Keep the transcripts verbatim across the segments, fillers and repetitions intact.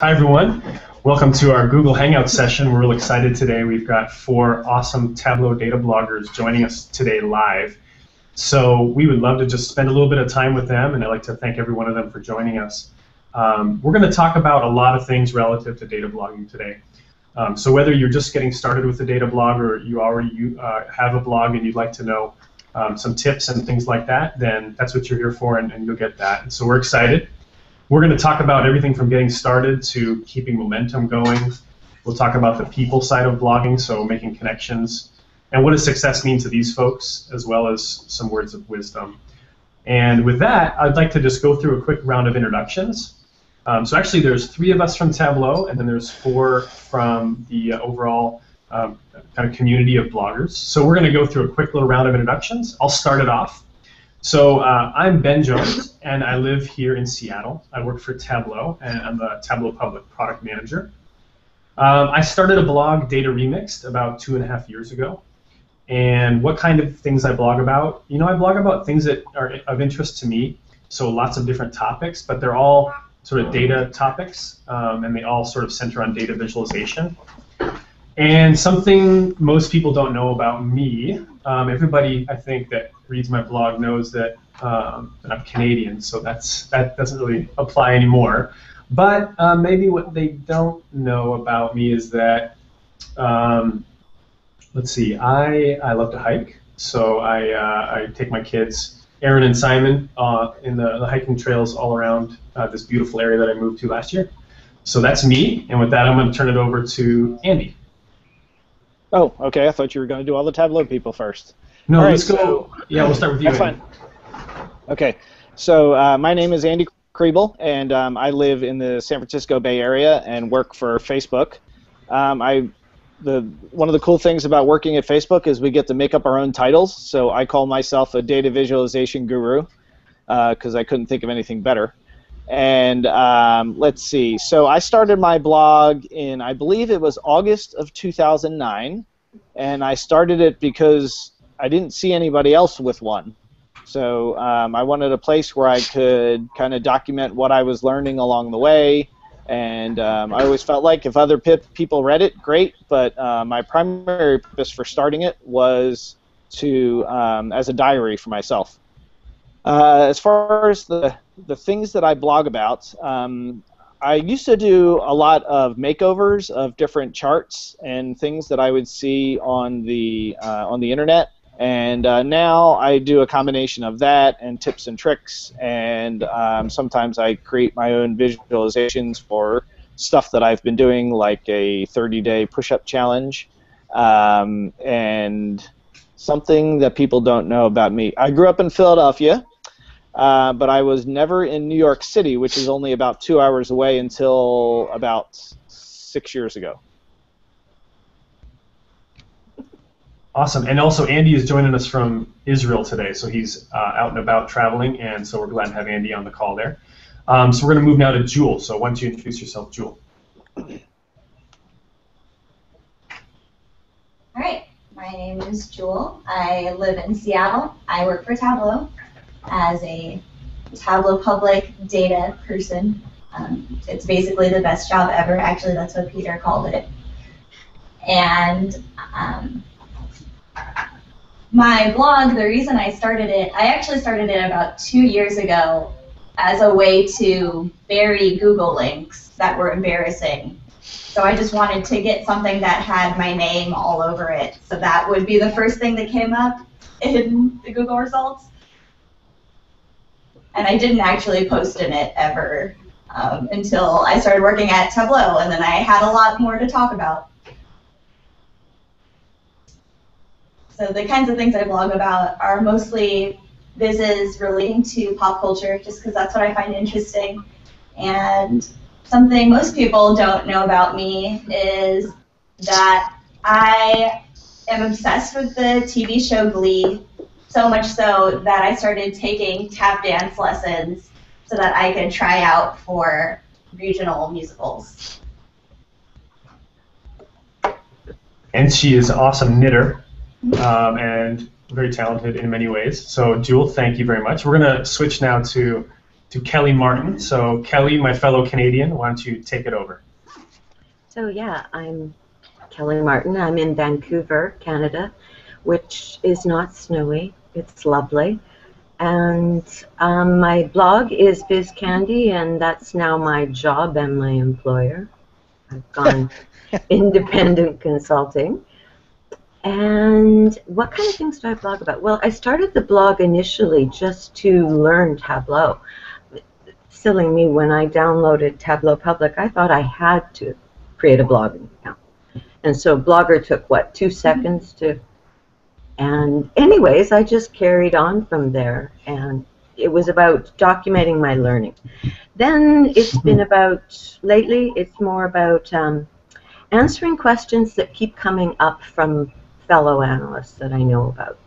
Hi everyone, welcome to our Google Hangout session. We're really excited today. We've got four awesome Tableau data bloggers joining us today live. So we would love to just spend a little bit of time with them, and I'd like to thank every one of them for joining us. Um, we're going to talk about a lot of things relative to data blogging today. Um, so whether you're just getting started with the data blog or you already uh, have a blog and you'd like to know um, some tips and things like that, then that's what you're here for, and, and you'll get that. And so we're excited. We're going to talk about everything from getting started to keeping momentum going. We'll talk about the people side of blogging, so making connections, and what does success mean to these folks, as well as some words of wisdom. And with that, I'd like to just go through a quick round of introductions. Um, so actually, there's three of us from Tableau, and then there's four from the uh, overall um, kind of community of bloggers. So we're going to go through a quick little round of introductions. I'll start it off. So uh, I'm Ben Jones, and I live here in Seattle. I work for Tableau, and I'm the Tableau Public Product Manager. Um, I started a blog, Data Remixed, about two and a half years ago. And what kind of things I blog about? You know, I blog about things that are of interest to me, so lots of different topics, but they're all sort of data topics, um, and they all sort of center on data visualization. And something most people don't know about me, um, everybody I think that reads my blog knows that, um, that I'm Canadian, so that's that doesn't really apply anymore. But uh, maybe what they don't know about me is that, um, let's see, I, I love to hike, so I, uh, I take my kids, Aaron and Simon, uh, in the, the hiking trails all around uh, this beautiful area that I moved to last year. So that's me, and with that I'm going to turn it over to Andy. Oh, okay. I thought you were going to do all the Tableau people first. No, right, let's go. So, yeah, we'll start with you. That's fine. Okay. So uh, my name is Andy Kriebel, and um, I live in the San Francisco Bay Area and work for Facebook. Um, I, the one of the cool things about working at Facebook is we get to make up our own titles. So I call myself a data visualization guru because uh, I couldn't think of anything better. And um, let's see. So I started my blog in, I believe it was August of two thousand nine, and I started it because I didn't see anybody else with one. So um, I wanted a place where I could kind of document what I was learning along the way, and um, I always felt like if other pe people read it, great, but uh, my primary purpose for starting it was to um, as a diary for myself. Uh, as far as the, the things that I blog about, um, I used to do a lot of makeovers of different charts and things that I would see on the, uh, on the internet, and uh, now I do a combination of that and tips and tricks, and um, sometimes I create my own visualizations for stuff that I've been doing, like a thirty day push-up challenge, um, and something that people don't know about me. I grew up in Philadelphia. Uh, but I was never in New York City, which is only about two hours away, until about six years ago. Awesome. And also Andy is joining us from Israel today, so he's uh, out and about traveling, and so we're glad to have Andy on the call there. Um, so we're going to move now to Jewel. So why don't you introduce yourself, Jewel? All right. My name is Jewel. I live in Seattle. I work for Tableau as a Tableau Public data person. Um, it's basically the best job ever. Actually, that's what Peter called it. And um, my blog, the reason I started it, I actually started it about two years ago as a way to bury Google links that were embarrassing. So I just wanted to get something that had my name all over it. So that would be the first thing that came up in the Google results. And I didn't actually post in it ever um, until I started working at Tableau, and then I had a lot more to talk about. So the kinds of things I blog about are mostly bizes relating to pop culture, just because that's what I find interesting. And something most people don't know about me is that I am obsessed with the T V show Glee. So much so that I started taking tap dance lessons so that I could try out for regional musicals. And she is an awesome knitter um, and very talented in many ways. So Jewel, thank you very much. We're going to switch now to to Kelly Martin. So Kelly, my fellow Canadian, why don't you take it over? So yeah, I'm Kelly Martin. I'm in Vancouver, Canada, which is not snowy. It's lovely. And um, my blog is BizCandy, and that's now my job and my employer. I've gone independent consulting. And what kind of things do I blog about? Well, I started the blog initially just to learn Tableau. Silly me, when I downloaded Tableau Public, I thought I had to create a blogging account. And so Blogger took, what, two seconds to... And anyways, I just carried on from there, and it was about documenting my learning. Then it's been about, lately, it's more about um, answering questions that keep coming up from fellow analysts that I know about.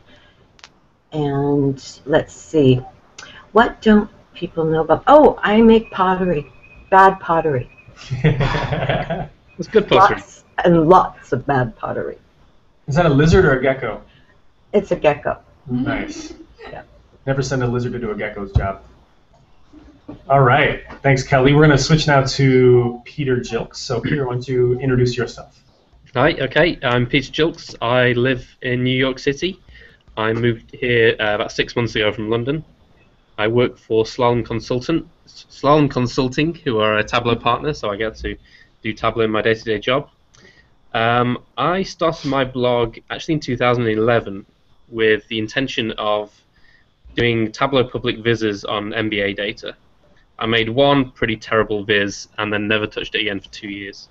And let's see, what don't people know about? Oh, I make pottery, bad pottery. It's good pottery. Lots and lots of bad pottery. Is that a lizard or a gecko? It's a gecko. Nice. Yeah. Never send a lizard to do a gecko's job. All right. Thanks, Kelly. We're going to switch now to Peter Gilks. So, Peter, why don't you introduce yourself? Hi. Okay. I'm Peter Gilks. I live in New York City. I moved here uh, about six months ago from London. I work for Slalom Consultant, Slalom Consulting, who are a Tableau partner, so I get to do Tableau in my day-to-day job. Um, I started my blog actually in two thousand eleven with the intention of doing Tableau Public vizzes on M B A data. I made one pretty terrible viz and then never touched it again for two years.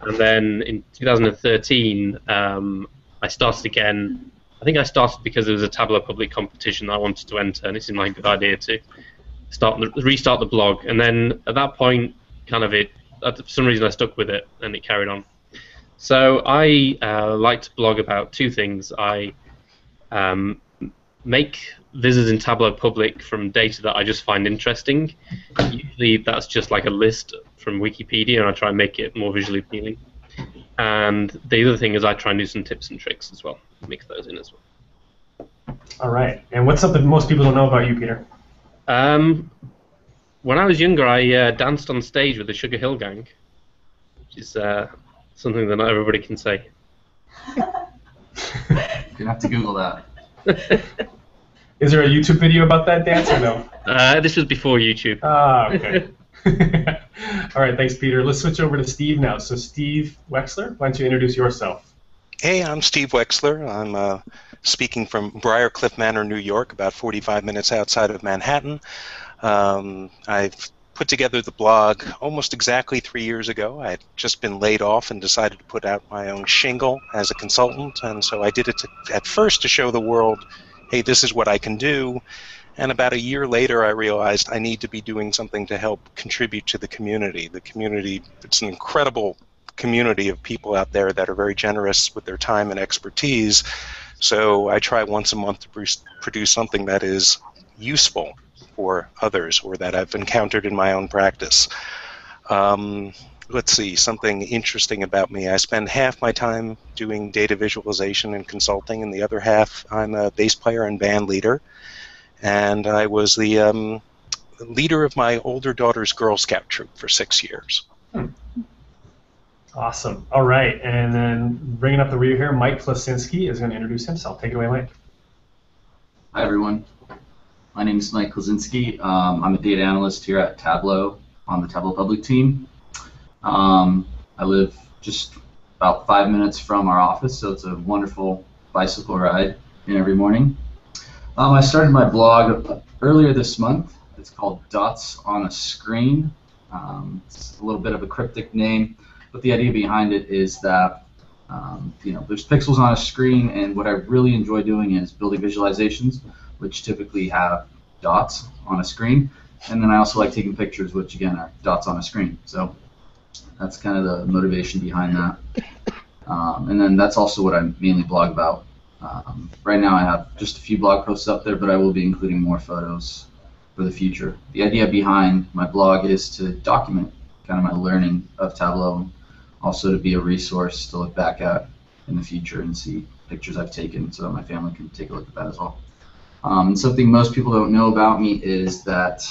And then in two thousand thirteen, um, I started again. I think I started because there was a Tableau Public competition I wanted to enter, and it seemed like a good idea to start the, restart the blog. And then at that point, kind of it, for some reason I stuck with it, and it carried on. So I uh, like to blog about two things. I um, make visits in Tableau Public from data that I just find interesting. Usually that's just like a list from Wikipedia, and I try and make it more visually appealing. And the other thing is I try and do some tips and tricks as well, mix those in as well. All right. And what's something most people don't know about you, Peter? Um, when I was younger, I uh, danced on stage with the Sugar Hill Gang, which is... Uh, Something that not everybody can say. You'll have to Google that. Is there a YouTube video about that dance or no? Uh, this was before YouTube. Ah, okay. All right, thanks, Peter. Let's switch over to Steve now. So, Steve Wexler, why don't you introduce yourself? Hey, I'm Steve Wexler. I'm uh, speaking from Briarcliff Manor, New York, about forty-five minutes outside of Manhattan. Um, I've put together the blog almost exactly three years ago. I had just been laid off and decided to put out my own shingle as a consultant, and so I did it to, at first to show the world, hey, this is what I can do, and about a year later I realized I need to be doing something to help contribute to the community. The community, it's an incredible community of people out there that are very generous with their time and expertise, so I try once a month to produce something that is useful for others, or that I've encountered in my own practice. Um, let's see, something interesting about me. I spend half my time doing data visualization and consulting, and the other half I'm a bass player and band leader. And I was the um, leader of my older daughter's Girl Scout troop for six years. Hmm. Awesome. All right, and then bringing up the rear here, Mike Klaczynski is going to introduce himself. Take it away, Mike. Hi, everyone. My name is Mike Klaczynski. Um, I'm a data analyst here at Tableau on the Tableau Public team. Um, I live just about five minutes from our office, so it's a wonderful bicycle ride in every morning. Um, I started my blog earlier this month. It's called Dots on a Screen. Um, it's a little bit of a cryptic name, but the idea behind it is that um, you know, there's pixels on a screen, and what I really enjoy doing is building visualizations, which typically have dots on a screen. And then I also like taking pictures, which again are dots on a screen. So that's kind of the motivation behind that. Um, and then that's also what I mainly blog about. Um, right now I have just a few blog posts up there, but I will be including more photos for the future. The idea behind my blog is to document kind of my learning of Tableau, and also to be a resource to look back at in the future and see pictures I've taken so that my family can take a look at that as well. Um, something most people don't know about me is that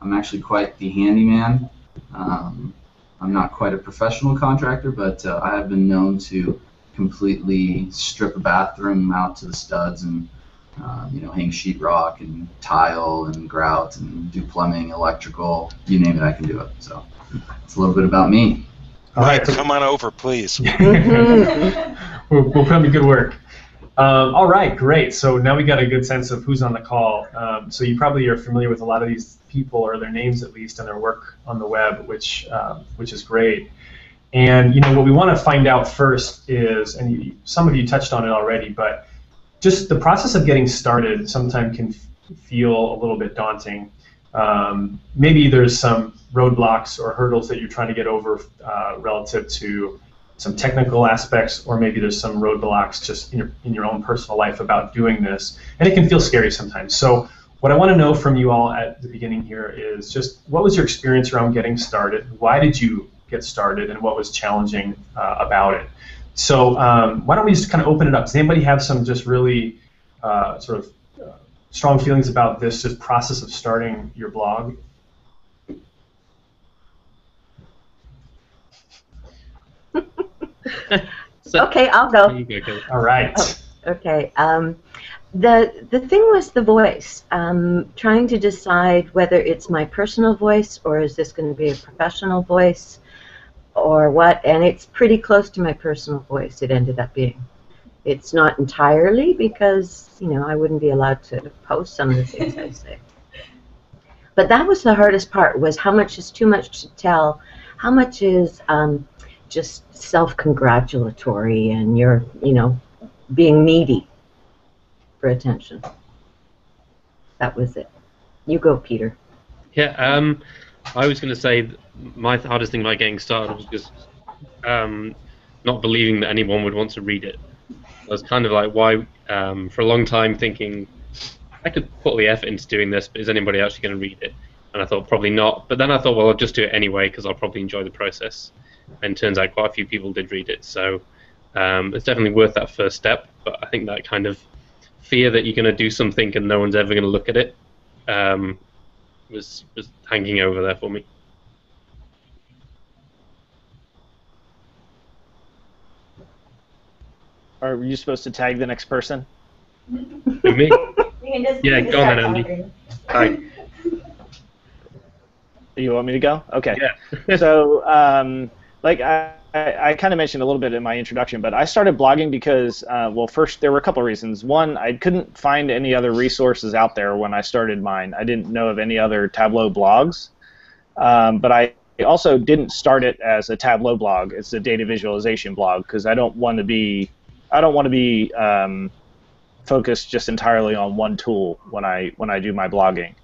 I'm actually quite the handyman. Um, I'm not quite a professional contractor, but uh, I have been known to completely strip a bathroom out to the studs and uh, you know, hang sheetrock and tile and grout and do plumbing, electrical, you name it, I can do it. So it's a little bit about me. All right, right. Come on over, please. we'll, we'll probably good work. Um, all right, great. So now we got a good sense of who's on the call. Um, so you probably are familiar with a lot of these people, or their names at least, and their work on the web, which uh, which is great. And you know what we want to find out first is, and you, some of you touched on it already, but just the process of getting started sometimes can feel a little bit daunting. Um, maybe there's some roadblocks or hurdles that you're trying to get over uh, relative to some technical aspects, or maybe there's some roadblocks just in your, in your own personal life about doing this, and it can feel scary sometimes. So what I want to know from you all at the beginning here is just what was your experience around getting started? Why did you get started, and what was challenging uh, about it? So um, why don't we just kind of open it up? Does anybody have some just really uh, sort of uh, strong feelings about this just process of starting your blog? So, okay, I'll go. You go All right. Oh, okay. Um, the the thing was the voice. Um, trying to decide whether it's my personal voice or is this going to be a professional voice, or what. And it's pretty close to my personal voice. It ended up being. It's not entirely, because you know I wouldn't be allowed to post some of the things I say. But that was the hardest part. Was how much is too much to tell? How much is um, just self-congratulatory, and you're, you know, being needy for attention. That was it. You go, Peter. Yeah, um, I was going to say my hardest thing about getting started was just um, not believing that anyone would want to read it. I was kind of like, why, um, for a long time thinking, I could put all the effort into doing this, but is anybody actually going to read it? And I thought, probably not. But then I thought, well, I'll just do it anyway, because I'll probably enjoy the process. And turns out quite a few people did read it, so um, it's definitely worth that first step. But I think that kind of fear that you're going to do something and no one's ever going to look at it um, was was hanging over there for me. Are you supposed to tag the next person? Me? Yeah, go on then, Andy. Hi. You want me to go? Okay. Yeah. So. Um, Like I, I, I kind of mentioned a little bit in my introduction, but I started blogging because, uh, well, first there were a couple of reasons. One, I couldn't find any other resources out there when I started mine. I didn't know of any other Tableau blogs, um, but I also didn't start it as a Tableau blog. It's a data visualization blog because I don't want to be, I don't want to be um, focused just entirely on one tool when I when I do my blogging.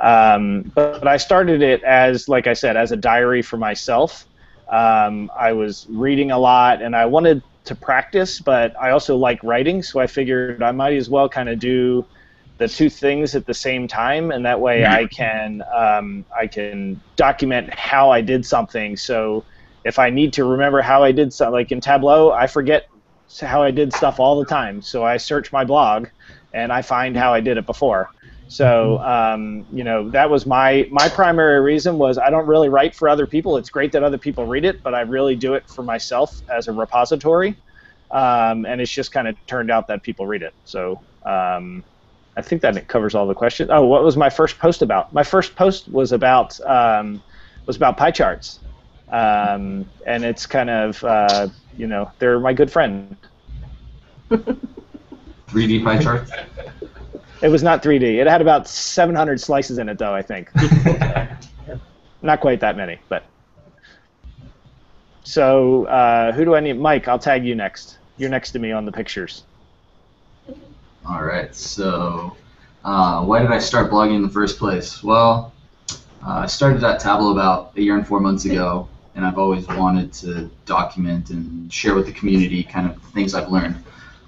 Um, but, but I started it as, like I said, as a diary for myself. Um, I was reading a lot, and I wanted to practice, but I also like writing, so I figured I might as well kind of do the two things at the same time, and that way I can um, I can document how I did something. So if I need to remember how I did something, like in Tableau, I forget how I did stuff all the time. So I search my blog, and I find how I did it before. So um, you know, that was my my primary reason. Was I don't really write for other people. It's great that other people read it, but I really do it for myself as a repository, um, and it's just kind of turned out that people read it. So um, I think that it covers all the questions. Oh, what was my first post about? My first post was about um, was about pie charts, um, and it's kind of uh, you know, they're my good friend. three D pie charts. It was not three D. It had about seven hundred slices in it, though, I think. Not quite that many, but. So uh, who do I need? Mike, I'll tag you next. You're next to me on the pictures. All right. So uh, why did I start blogging in the first place? Well, uh, I started at Tableau about a year and four months ago, and I've always wanted to document and share with the community kind of things I've learned.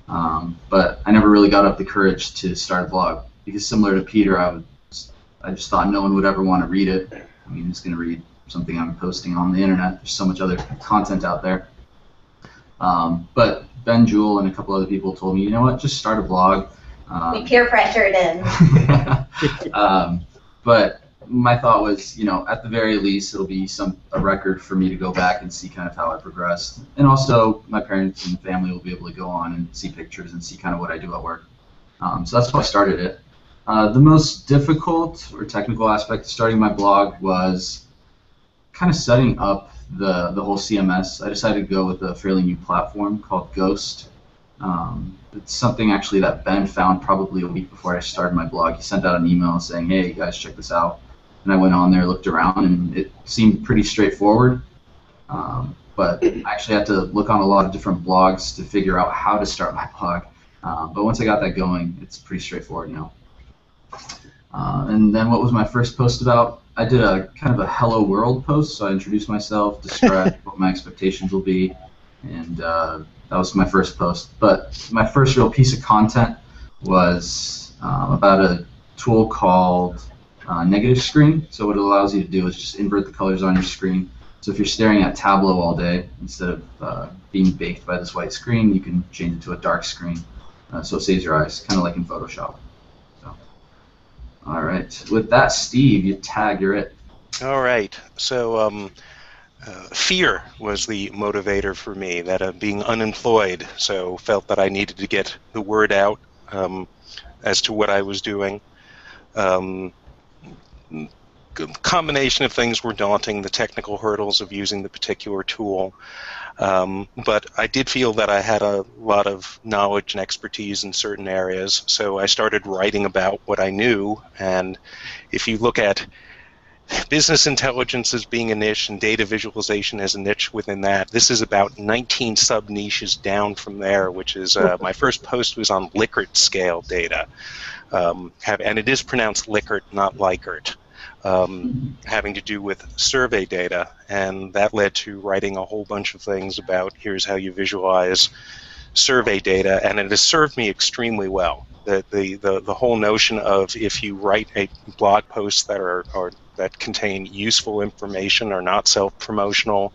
Um, but I never really got up the courage to start a blog, because similar to Peter, I, would, I just thought no one would ever want to read it. I mean, who's going to read something I'm posting on the internet? There's so much other content out there. Um, but Ben, Jewel, and a couple other people told me, you know what, just start a blog. Um, we peer pressured in. um, but my thought was, you know, at the very least, it'll be some a record for me to go back and see kind of how I progressed, and also my parents and family will be able to go on and see pictures and see kind of what I do at work. Um, so that's why I started it. Uh, the most difficult or technical aspect of starting my blog was kind of setting up the the whole C M S. I decided to go with a fairly new platform called Ghost. Um, it's something actually that Ben found probably a week before I started my blog. He sent out an email saying, hey, you guys, check this out. And I went on there, looked around, and it seemed pretty straightforward. Um, but I actually had to look on a lot of different blogs to figure out how to start my blog. Uh, but once I got that going, it's pretty straightforward now. Uh, and then what was my first post about? I did a kind of a hello world post, so I introduced myself, described what my expectations will be, and uh, that was my first post. But my first real piece of content was um, about a tool called uh, Negative Screen. So what it allows you to do is just invert the colors on your screen. So if you're staring at Tableau all day, instead of uh, being baked by this white screen, you can change it to a dark screen. Uh, so it saves your eyes, kind of like in Photoshop. All right. With that, Steve, you tag, you're it. All right. So um, uh, fear was the motivator for me, that of being unemployed. So felt that I needed to get the word out um, as to what I was doing. Um, combination of things were daunting, the technical hurdles of using the particular tool. Um, but I did feel that I had a lot of knowledge and expertise in certain areas, so I started writing about what I knew. And if you look at business intelligence as being a niche and data visualization as a niche within that, this is about nineteen sub-niches down from there, which is uh, my first post was on Likert scale data. Um, have, and it is pronounced Likert, not Likert. Um, having to do with survey data, and that led to writing a whole bunch of things about here's how you visualize survey data, and it has served me extremely well. The the, the, the whole notion of if you write a blog post that are, are that contain useful information, are not self-promotional,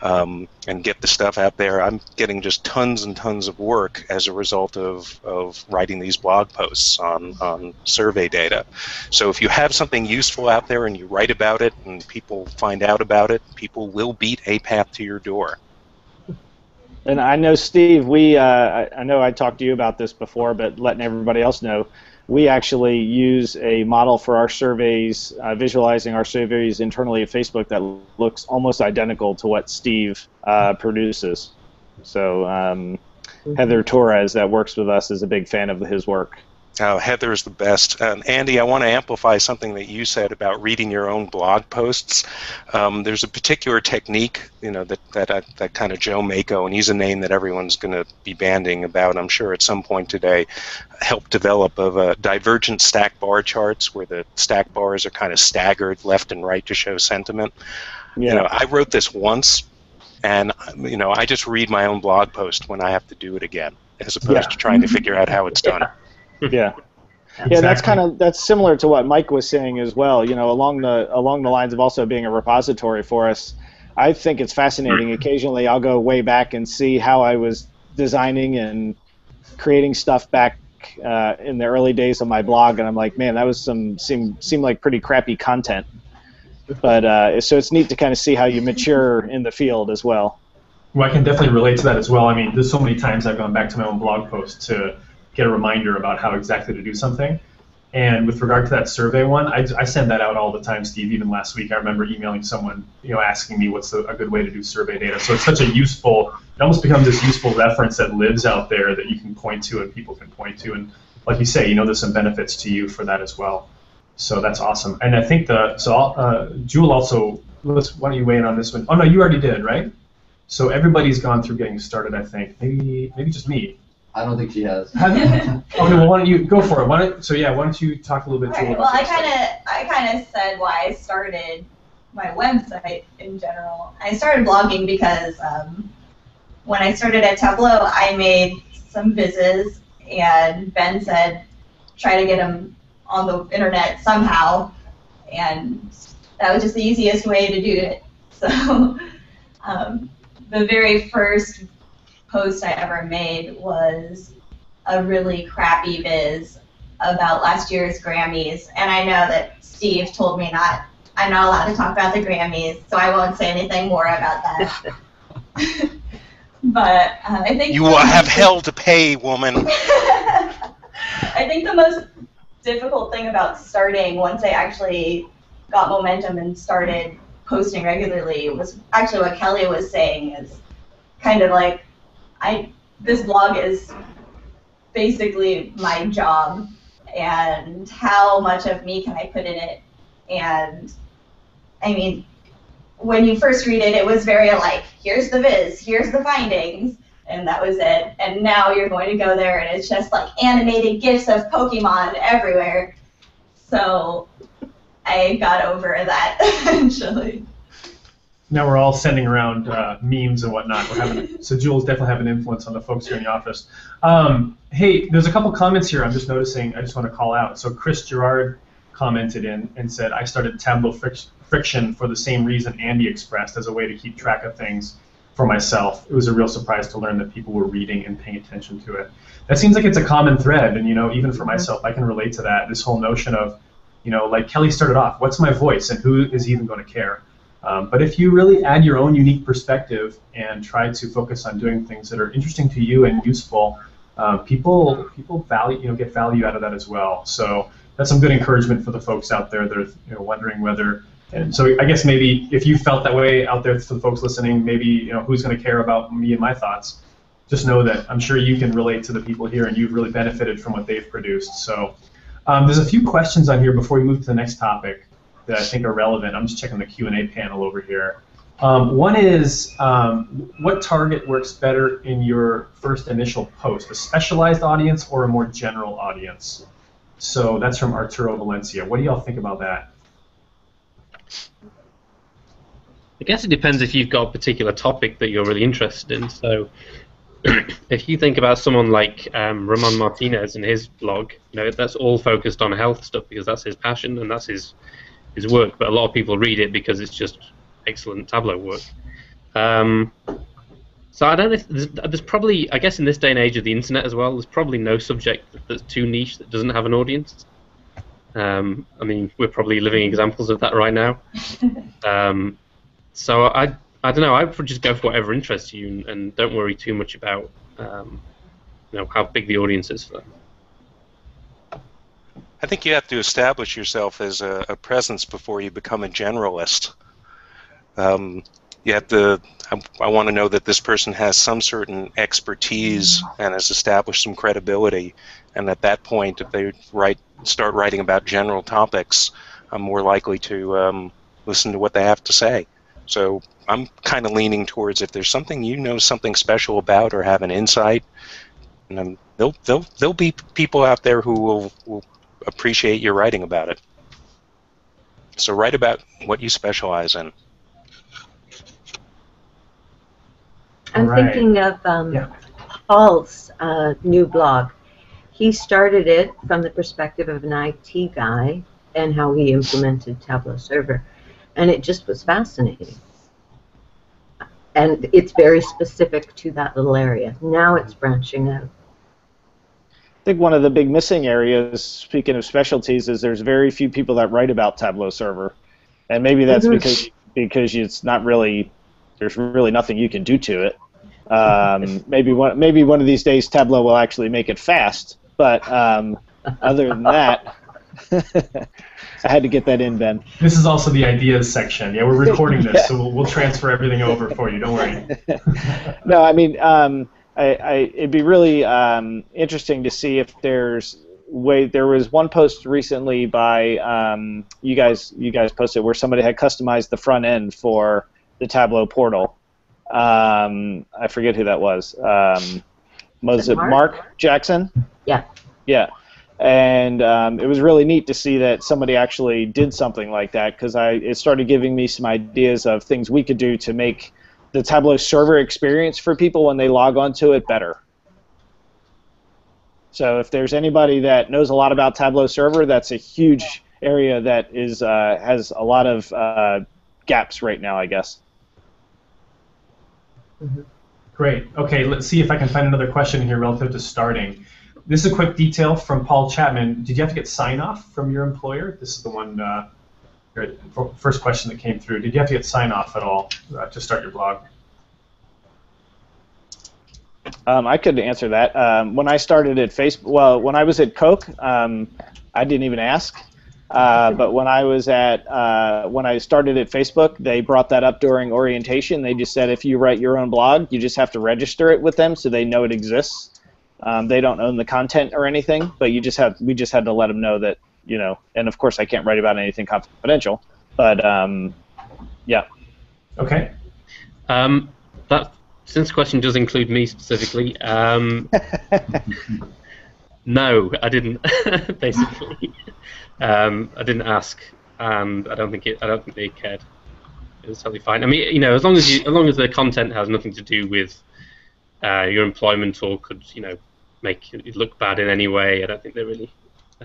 um, and get the stuff out there, I'm getting just tons and tons of work as a result of, of writing these blog posts on, on survey data. So if you have something useful out there and you write about it and people find out about it, people will beat a path to your door. And I know, Steve, we, uh, I, I know I talked to you about this before, but letting everybody else know, we actually use a model for our surveys, uh, visualizing our surveys internally at Facebook that looks almost identical to what Steve uh, produces. So um, Heather Torres, that works with us, is a big fan of his work. Oh, Heather is the best. Um, Andy, I want to amplify something that you said about reading your own blog posts. Um, there's a particular technique, you know, that that, uh, that kind of Joe Mako, and he's a name that everyone's going to be banding about, I'm sure, at some point today, helped develop of uh, divergent stack bar charts where the stack bars are kind of staggered left and right to show sentiment. Yeah. You know, I wrote this once, and you know, I just read my own blog post when I have to do it again, as opposed yeah. to trying to figure out how it's done. Yeah. Yeah, exactly. Yeah, that's kind of that's similar to what Mike was saying as well. You know, along the along the lines of also being a repository for us, I think it's fascinating. Occasionally, I'll go way back and see how I was designing and creating stuff back uh, in the early days of my blog, and I'm like, man, that was some seemed seemed like pretty crappy content. But uh, so it's neat to kind of see how you mature in the field as well. Well, I can definitely relate to that as well. I mean, there's so many times I've gone back to my own blog post to get a reminder about how exactly to do something. And with regard to that survey one, I, I send that out all the time, Steve. Even last week, I remember emailing someone, you know, asking me what's the, a good way to do survey data. So it's such a useful, it almost becomes this useful reference that lives out there that you can point to and people can point to. And like you say, you know, there's some benefits to you for that as well. So that's awesome. And I think the so uh, Jewel also. Let's, why don't you weigh in on this one? Oh no, you already did, right? So everybody's gone through getting started. I think maybe maybe just me. I don't think she has. Okay, well, why don't you go for it? Why don't, so yeah, why don't you talk a little bit? All right, well, I kind of, I kind of said why I started my website in general. I started blogging because um, when I started at Tableau, I made some vizzes, and Ben said, try to get them on the internet somehow, and that was just the easiest way to do it. So um, the very first post I ever made was a really crappy viz about last year's Grammys, and I know that Steve told me not, I'm not allowed to talk about the Grammys, so I won't say anything more about that. But uh, I think you will have hell to pay, woman. I think the most difficult thing about starting, once I actually got momentum and started posting regularly, was actually what Kelly was saying, is kind of like, I this blog is basically my job, and how much of me can I put in it? And I mean, when you first read it, it was very like, here's the viz, here's the findings, and that was it. And now you're going to go there, and it's just like animated GIFs of Pokemon everywhere. So I got over that eventually. Now we're all sending around uh, memes and whatnot. We're having, so Jewel's definitely having an influence on the folks here in the office. Um, hey, there's a couple comments here I'm just noticing I just want to call out. So Chris Gerard commented in and said, I started Tableau Friction for the same reason Andy expressed, as a way to keep track of things for myself. It was a real surprise to learn that people were reading and paying attention to it. That seems like it's a common thread, and you know, even for myself, I can relate to that, this whole notion of, you know, like Kelly started off, what's my voice and who is even going to care? Um, but if you really add your own unique perspective and try to focus on doing things that are interesting to you and useful, uh, people people value you know get value out of that as well. So that's some good encouragement for the folks out there that are you know, wondering whether. And so I guess maybe if you felt that way out there for the folks listening, maybe you know who's going to care about me and my thoughts. Just know that I'm sure you can relate to the people here, and you've really benefited from what they've produced. So um, there's a few questions on here before we move to the next topic that I think are relevant. I'm just checking the Q and A panel over here. Um, one is, um, what target works better in your first initial post, a specialized audience or a more general audience? So that's from Arturo Valencia. What do y'all think about that? I guess it depends if you've got a particular topic that you're really interested in. So if you think about someone like um, Ramon Martinez and his blog, you know, that's all focused on health stuff because that's his passion and that's his his work, but a lot of people read it because it's just excellent Tableau work. Um, so I don't know if there's, there's probably, I guess in this day and age of the internet as well, there's probably no subject that's too niche that doesn't have an audience. Um, I mean, we're probably living examples of that right now. Um, so I, I don't know, I would just go for whatever interests you and, and don't worry too much about um, you know, how big the audience is for that. I think you have to establish yourself as a, a presence before you become a generalist. Um, you have to, I, I want to know that this person has some certain expertise and has established some credibility, and at that point, if they write, start writing about general topics, I'm more likely to um, listen to what they have to say. So I'm kind of leaning towards, if there's something you know something special about or have an insight, and then there'll, there'll, there'll be people out there who will, will appreciate your writing about it. So write about what you specialize in. I'm right. thinking of um, yeah. Paul's uh, new blog. He started it from the perspective of an I T guy and how he implemented Tableau Server, and it just was fascinating. And it's very specific to that little area. Now it's branching out. I think one of the big missing areas, speaking of specialties, is there's very few people that write about Tableau Server, and maybe that's mm-hmm. because because it's not really there's really nothing you can do to it. Um, maybe one maybe one of these days Tableau will actually make it fast, but um, other than that, I had to get that in, Ben. This is also the ideas section. Yeah, we're recording this, yeah. so we'll, we'll transfer everything over for you. Don't worry. No, I mean. Um, I, I, it'd be really um, interesting to see if there's way. There was one post recently by um, you guys. You guys posted where somebody had customized the front end for the Tableau portal. Um, I forget who that was. Um, was it Mark? Mark Jackson? Yeah. Yeah. And um, it was really neat to see that somebody actually did something like that, because I it started giving me some ideas of things we could do to make the Tableau server experience for people when they log onto it better. So if there's anybody that knows a lot about Tableau server, that's a huge area that is uh, has a lot of uh, gaps right now, I guess. Mm-hmm. Great. Okay, let's see if I can find another question here relative to starting. This is a quick detail from Paul Chapman. Did you have to get sign-off from your employer? This is the one, uh, first question that came through. Did you have to get sign-off at all uh, to start your blog? Um, I could answer that. Um, when I started at Facebook, well, when I was at Coke, um, I didn't even ask. Uh, but when I was at, uh, when I started at Facebook, they brought that up during orientation. They just said if you write your own blog, you just have to register it with them so they know it exists. Um, they don't own the content or anything, but you just have, we just had to let them know that, you know. And of course, I can't write about anything confidential. But um, yeah. Okay. Um, that since the question does include me specifically. Um, No, I didn't. Basically, um, I didn't ask, and I don't think it, I don't think they cared. It was totally fine. I mean, you know, as long as you, as long as the content has nothing to do with uh, your employment or could, you know, make it look bad in any way, I don't think they're really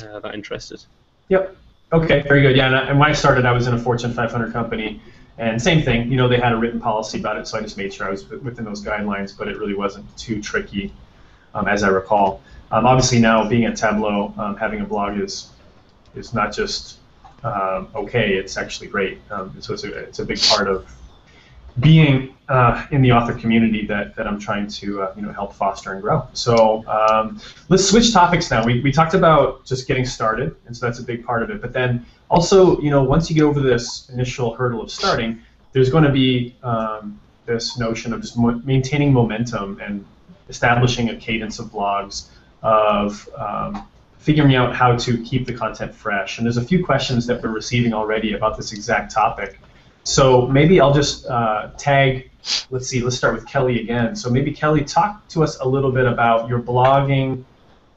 uh, that interested. Yep. Okay. Very good. Yeah. And, I, and when I started, I was in a Fortune five hundred company, and same thing. You know, they had a written policy about it, so I just made sure I was within those guidelines. But it really wasn't too tricky, um, as I recall. Um, obviously, now being at Tableau, um, having a blog is is not just um, okay; it's actually great. Um, so it's a it's a big part of being uh, in the author community that that I'm trying to uh, you know help foster and grow. So um, let's switch topics now. We we talked about just getting started, and so that's a big part of it. But then also, you know, once you get over this initial hurdle of starting, there's going to be um, this notion of just mo- maintaining momentum and establishing a cadence of blogs, of um, figuring out how to keep the content fresh. And there's a few questions that we're receiving already about this exact topic. So maybe I'll just uh, tag, let's see, let's start with Kelly again. So maybe Kelly, talk to us a little bit about your blogging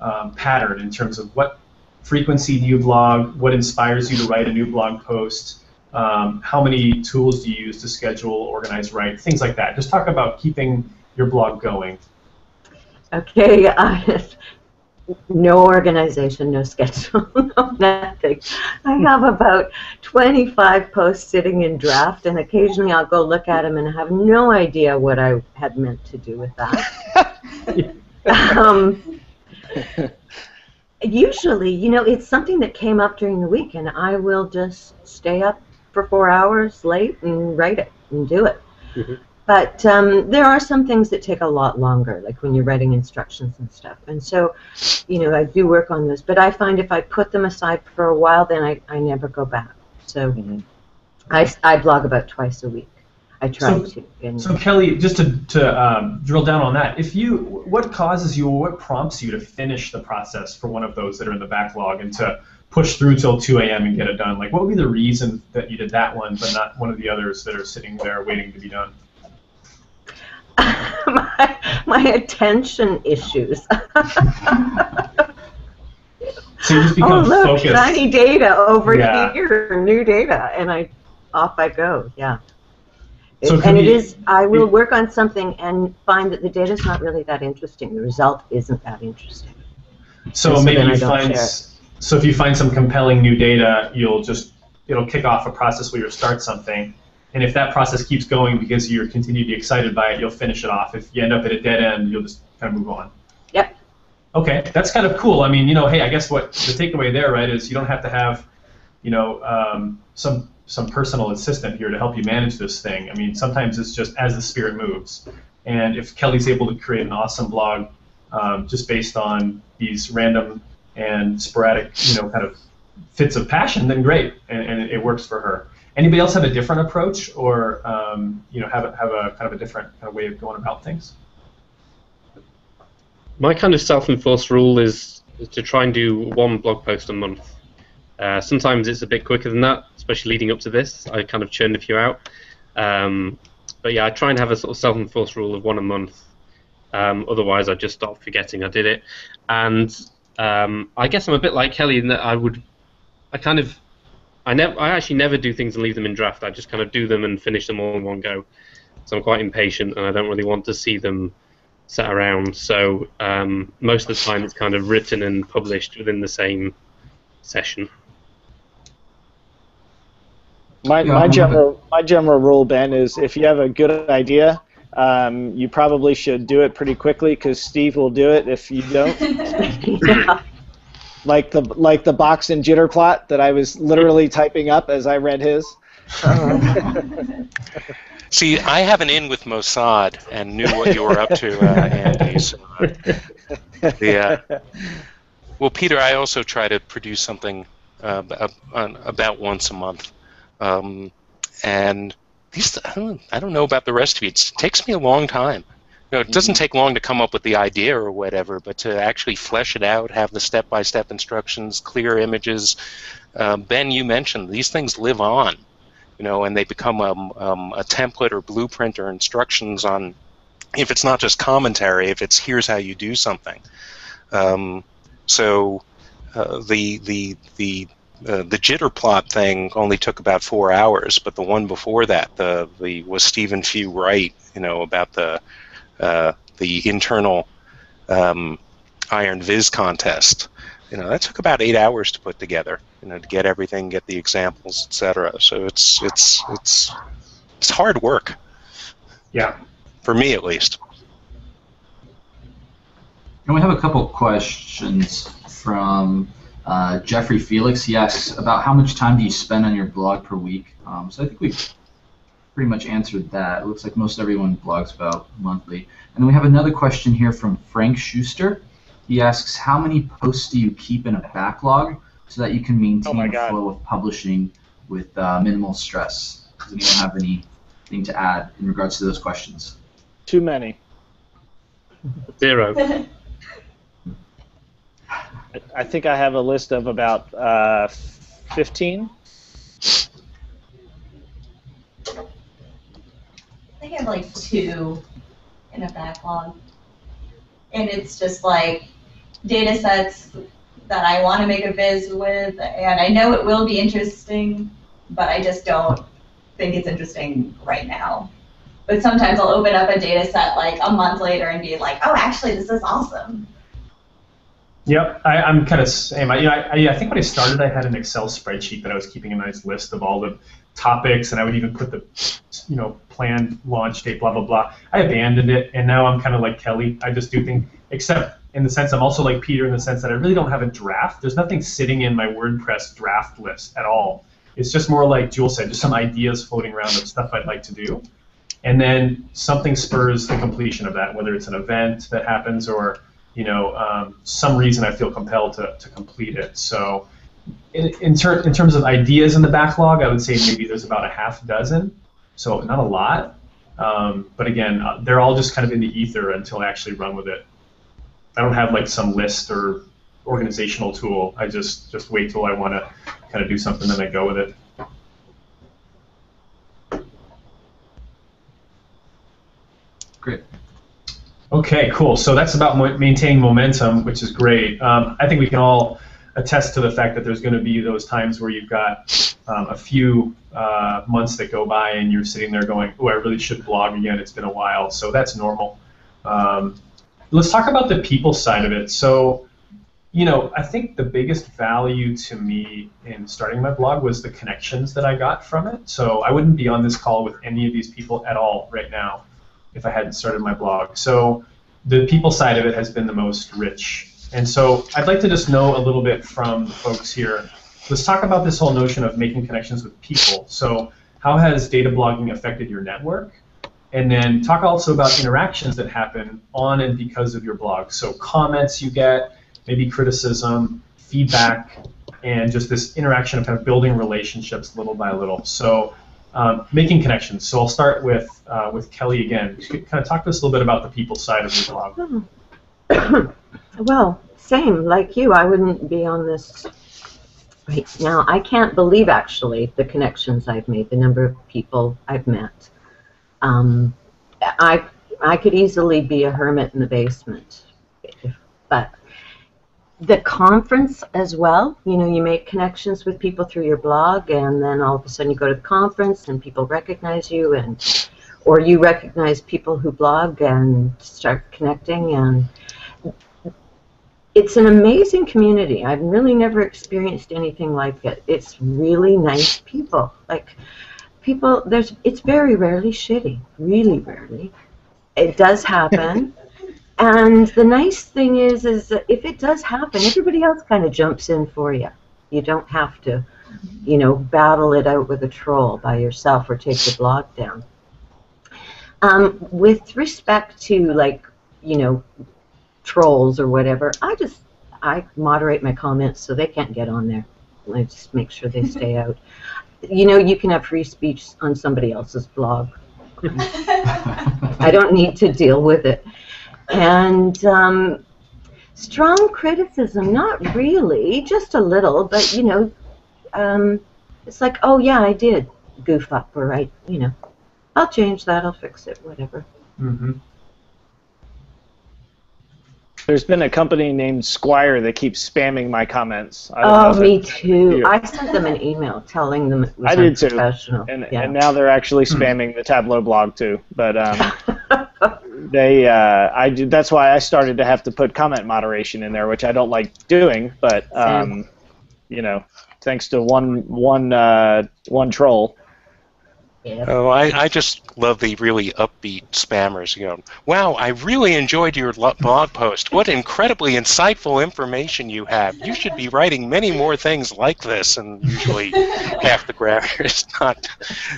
um, pattern in terms of what frequency do you blog, what inspires you to write a new blog post, um, how many tools do you use to schedule, organize, write, things like that. Just talk about keeping your blog going. Okay, uh, no organization, no schedule, no nothing. I have about twenty-five posts sitting in draft, and occasionally I'll go look at them and have no idea what I had meant to do with that. um, usually, you know, it's something that came up during the week, and I will just stay up for four hours late and write it and do it. Mm-hmm. But um, there are some things that take a lot longer, like when you're writing instructions and stuff. And so, you know, I do work on those. But I find if I put them aside for a while, then I, I never go back. So mm-hmm. I, I blog about twice a week. I try so, to. And so, Kelly, just to, to um, drill down on that, if you, what causes you or what prompts you to finish the process for one of those that are in the backlog and to push through till two A M and get it done? Like, what would be the reason that you did that one but not one of the others that are sitting there waiting to be done? my, my attention issues. So you just become oh, look, focused. Shiny data over yeah. here, new data, and I off I go. Yeah. It, so and it you, is. I will it, work on something and find that the data's not really that interesting. The result isn't that interesting. So, so maybe you find. So if you find some compelling new data, you'll just it'll kick off a process where you start something. And if that process keeps going because you're continuing to be excited by it, you'll finish it off. If you end up at a dead end, you'll just kind of move on. Yep. Okay, that's kind of cool. I mean, you know, hey, I guess what the takeaway there, right, is you don't have to have, you know, um, some some personal assistant here to help you manage this thing. I mean, sometimes it's just as the spirit moves. And if Kelly's able to create an awesome blog um, just based on these random and sporadic, you know, kind of fits of passion, then great, and, and it works for her. Anybody else have a different approach, or um, you know, have a, have a kind of a different kind of way of going about things? My kind of self-enforced rule is to try and do one blog post a month. Uh, sometimes it's a bit quicker than that, especially leading up to this. I kind of churned a few out, um, but yeah, I try and have a sort of self-enforced rule of one a month. Um, otherwise, I just start forgetting I did it, and um, I guess I'm a bit like Kelly in that I would, I kind of. I, never, I actually never do things and leave them in draft. I just kind of do them and finish them all in one go. So I'm quite impatient, and I don't really want to see them sat around. So um, most of the time it's kind of written and published within the same session. My, my, general, my general rule, Ben, is if you have a good idea, Um, you probably should do it pretty quickly because Steve will do it if you don't. Yeah. Like the like the box and jitter plot that I was literally typing up as I read his. See, I have an in with Mossad and knew what you were up to, uh, Andy. So, uh, yeah. Well, Peter, I also try to produce something uh, about once a month, um, and these I don't, I don't know about the rest of you. It takes me a long time. You know, it doesn't take long to come up with the idea or whatever, but to actually flesh it out, have the step-by-step instructions, clear images. Um, Ben, you mentioned these things live on, you know, and they become um, um, a template or blueprint or instructions on. If it's not just commentary, if it's here's how you do something. Um, so uh, the the the uh, the jitter plot thing only took about four hours, but the one before that, the the was Stephen Few right, you know, about the. Uh, the internal um, Iron Viz contest. You know, that took about eight hours to put together. You know, to get everything, get the examples, et cetera. So it's it's it's it's hard work. Yeah. For me, at least. And we have a couple questions from uh, Jeffrey Felix. He asks about how much time do you spend on your blog per week. Um, so I think we've pretty much answered that. It looks like most everyone blogs about monthly. And then we have another question here from Frank Schuster. He asks, how many posts do you keep in a backlog so that you can maintain oh a flow of publishing with uh, minimal stress? Does anyone have anything to add in regards to those questions? Too many. Zero. I think I have a list of about uh, fifteen. I think I have like two in a backlog, and it's just like data sets that I want to make a viz with, and I know it will be interesting, but I just don't think it's interesting right now. But sometimes I'll open up a data set like a month later and be like, oh, actually, this is awesome. Yep, I, I'm kind of same. I, you know, I, I think when I started, I had an Excel spreadsheet that I was keeping a nice list of all the topics, and I would even put the, you know, planned launch date, blah blah blah. I abandoned it, and now I'm kind of like Kelly. I just do things, except in the sense I'm also like Peter in the sense that I really don't have a draft. There's nothing sitting in my WordPress draft list at all. It's just more like Jewel said, just some ideas floating around of stuff I'd like to do, and then something spurs the completion of that, whether it's an event that happens or, you know, um, some reason I feel compelled to, to complete it. So. In, in, ter in terms of ideas in the backlog, I would say maybe there's about a half dozen, so not a lot. Um, but again, uh, they're all just kind of in the ether until I actually run with it. I don't have like some list or organizational tool. I just just wait till I want to kind of do something, then I go with it. Great. Okay, cool. So that's about mo maintaining momentum, which is great. Um, I think we can all attest to the fact that there's going to be those times where you've got um, a few uh, months that go by and you're sitting there going, oh, I really should blog again. It's been a while. So that's normal. Um, let's talk about the people side of it. So, you know, I think the biggest value to me in starting my blog was the connections that I got from it. So I wouldn't be on this call with any of these people at all right now if I hadn't started my blog. So the people side of it has been the most rich. And so I'd like to just know a little bit from the folks here. Let's talk about this whole notion of making connections with people. So how has data blogging affected your network? And then talk also about interactions that happen on and because of your blog. So comments you get, maybe criticism, feedback, and just this interaction of kind of building relationships little by little. So um, making connections. So I'll start with, uh, with Kelly again. Kind of talk to us a little bit about the people side of your blog. Well, same, like you. I wouldn't be on this right now. I can't believe, actually, the connections I've made, the number of people I've met. Um, I, I could easily be a hermit in the basement. But the conference as well, you know, you make connections with people through your blog, and then all of a sudden you go to the conference and people recognize you, and or you recognize people who blog and start connecting. And it's an amazing community. I've really never experienced anything like it. It's really nice people. Like people, there's. It's very rarely shitty, really rarely. It does happen. And the nice thing is, is that if it does happen, everybody else kind of jumps in for you. You don't have to, you know, battle it out with a troll by yourself or take the blog down. Um, with respect to, like, you know, trolls or whatever, I just, I moderate my comments so they can't get on there. I just make sure they stay out. You know, you can have free speech on somebody else's blog. I don't need to deal with it. And um, strong criticism, not really, just a little, but, you know, um, it's like, oh, yeah, I did goof up, or I, you know, I'll change that, I'll fix it, whatever. Mm-hmm. There's been a company named Squire that keeps spamming my comments. I don't oh, know me too. Here. I sent them an email telling them it was I did too. And, yeah. and now they're actually spamming the Tableau blog too. But um, they, uh, I do. That's why I started to have to put comment moderation in there, which I don't like doing. But um, you know, thanks to one one uh, one troll. Yep. Oh, I, I just love the really upbeat spammers. You know, wow, I really enjoyed your blog post. What incredibly insightful information you have. You should be writing many more things like this. And usually half the grammar is not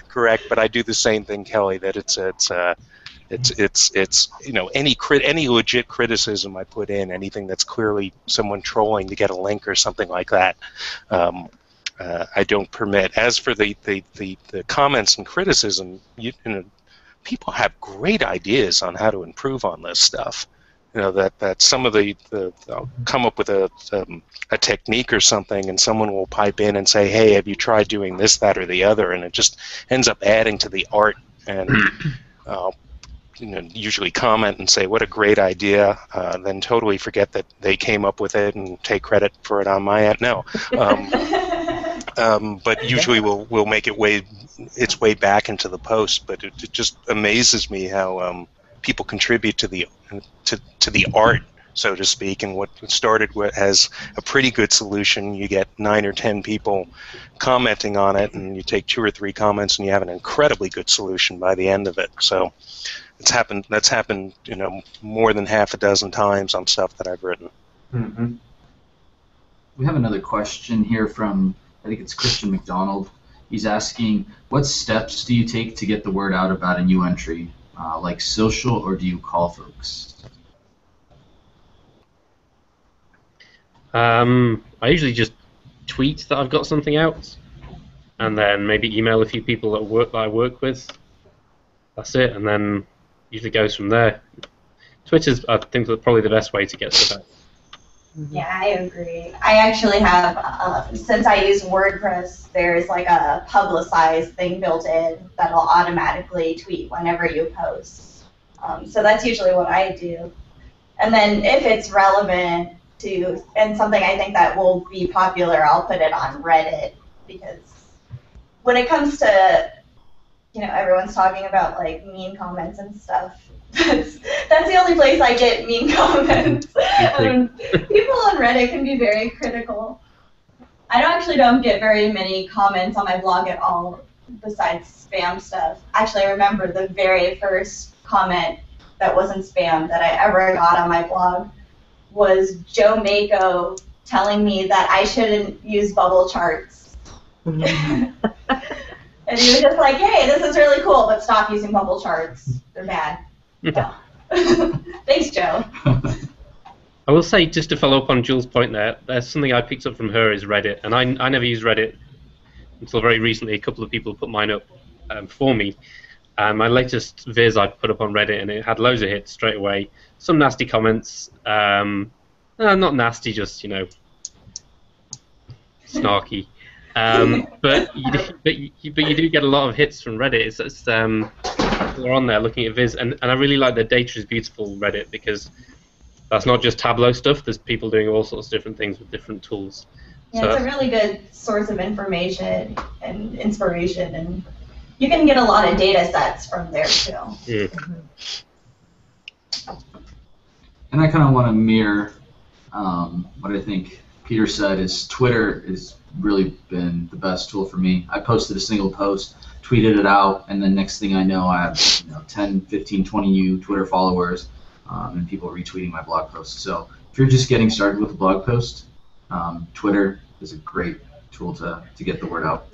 correct. But I do the same thing, Kelly. That it's it's uh, it's it's it's you know any crit any legit criticism I put in, anything that's clearly someone trolling to get a link or something like that. Um, Uh, I don't permit. As for the, the, the, the comments and criticism, you, you know, people have great ideas on how to improve on this stuff. You know, that, that some of the, the I'll come up with a, um, a technique or something, and someone will pipe in and say, hey, have you tried doing this, that, or the other? And it just ends up adding to the art. And uh, you know, usually comment and say, what a great idea, uh, then totally forget that they came up with it and take credit for it on my end. No. Um, Um, but usually we'll, we'll make it way, its way back into the post. But it, it just amazes me how um, people contribute to the, to, to the art, so to speak. And what started with, as a pretty good solution, you get nine or ten people commenting on it, and you take two or three comments, and you have an incredibly good solution by the end of it. So it's happened, that's happened you know, more than half a dozen times on stuff that I've written. Mm-hmm. We have another question here from... I think it's Christian McDonald. He's asking, what steps do you take to get the word out about a new entry, uh, like social, or do you call folks? Um, I usually just tweet that I've got something out, and then maybe email a few people that work that I work with. That's it, and then usually goes from there. Twitter's, I think, probably the best way to get stuff out. Yeah, I agree. I actually have, uh, since I use WordPress, there's like a publicized thing built in that'll automatically tweet whenever you post. Um, so that's usually what I do. And then if it's relevant to, and something I think that will be popular, I'll put it on Reddit, because when it comes to, you know, everyone's talking about like mean comments and stuff. That's, that's the only place I get mean comments. um, people on Reddit can be very critical. I don't, actually don't get very many comments on my blog at all, besides spam stuff. Actually, I remember the very first comment that wasn't spam that I ever got on my blog was Joe Mako telling me that I shouldn't use bubble charts. Mm-hmm. And he was just like, hey, this is really cool, but stop using bubble charts. They're bad. Yeah. Thanks, Joe. I will say, just to follow up on Jewel's point there, there's something I picked up from her is Reddit, and I, I never used Reddit until very recently. A couple of people put mine up um, for me. Um, my latest viz I put up on Reddit, and it had loads of hits straight away. Some nasty comments. Um, no, not nasty, just, you know, snarky. Um, but, you, but, you, but you do get a lot of hits from Reddit. It's, it's um, people are on there looking at viz, and, and I really like the Data is Beautiful Reddit, because that's not just Tableau stuff. There's people doing all sorts of different things with different tools. Yeah, so it's a really good source of information and inspiration, and you can get a lot of data sets from there too. Yeah. Mm-hmm. And I kind of want to mirror um, what I think Peter said. Is Twitter has really been the best tool for me. I posted a single post. tweeted it out, and then next thing I know, I have you know, ten, fifteen, twenty new Twitter followers um, and people retweeting my blog posts. So if you're just getting started with a blog post, um, Twitter is a great tool to, to get the word out.